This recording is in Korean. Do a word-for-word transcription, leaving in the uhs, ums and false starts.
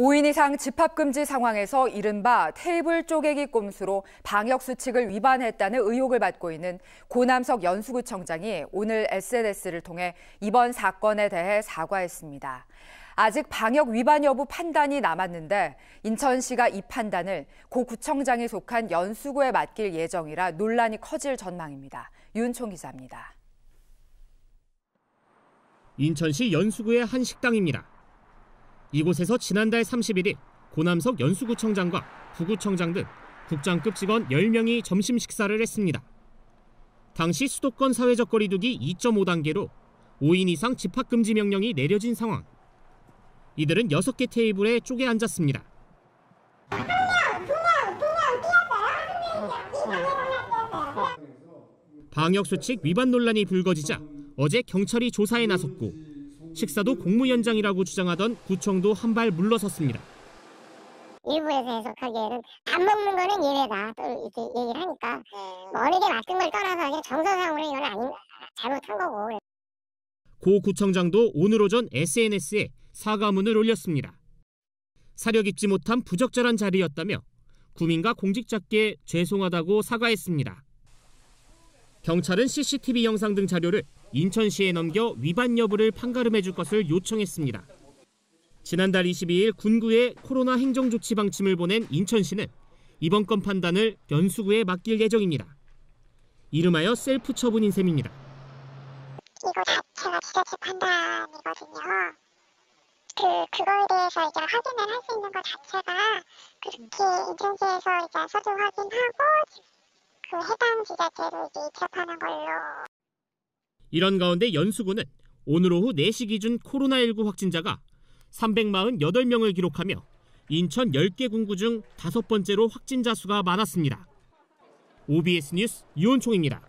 오인 이상 집합금지 상황에서 이른바 테이블 쪼개기 꼼수로 방역수칙을 위반했다는 의혹을 받고 있는 고남석 연수구청장이 오늘 에스엔에스를 통해 이번 사건에 대해 사과했습니다. 아직 방역 위반 여부 판단이 남았는데 인천시가 이 판단을 고 구청장이 속한 연수구에 맡길 예정이라 논란이 커질 전망입니다. 유은총 기자입니다. 인천시 연수구의 한 식당입니다. 이곳에서 지난달 삼십일일 고남석 연수구청장과 부구청장 등 국장급 직원 열 명이 점심 식사를 했습니다. 당시 수도권 사회적 거리두기 이점오 단계로 오인 이상 집합금지 명령이 내려진 상황. 이들은 여섯 개 테이블에 쪼개 앉았습니다. 방역수칙 위반 논란이 불거지자 어제 경찰이 조사에 나섰고 식사도 공무현장이라고 주장하던 구청도 한 발 물러섰습니다. 일부에서 해석하기에는 안 먹는 거는 예외다 또 이렇게 얘기를 하니까 뭐 어느 게 맞는 걸 떠나서 정서상으로 이건 아닌, 잘못한 거고. 고 구청장도 오늘 오전 에스엔에스에 사과문을 올렸습니다. 사려 깊지 못한 부적절한 자리였다며 구민과 공직자께 죄송하다고 사과했습니다. 경찰은 씨씨티비 영상 등 자료를 인천시에 넘겨 위반 여부를 판가름해 줄 것을 요청했습니다. 지난달 이십이일 군구에 코로나 행정조치 방침을 보낸 인천시는 이번 건 판단을 연수구에 맡길 예정입니다. 이름하여 셀프 처분인 셈입니다. 이거 자체가 지자체 판단이거든요. 그, 그거에 대해서 이제 확인을 할 수 있는 것 자체가 그렇게 인천시에서 이제 서류 확인하고 그 해당 지자체로 이제 이첩하는 걸로. 이런 가운데 연수구는 오늘 오후 네 시 기준 코로나 일구 확진자가 삼백사십팔 명을 기록하며 인천 열 개 군구 중 다섯 번째로 확진자 수가 많았습니다. 오비에스 뉴스 유은총입니다.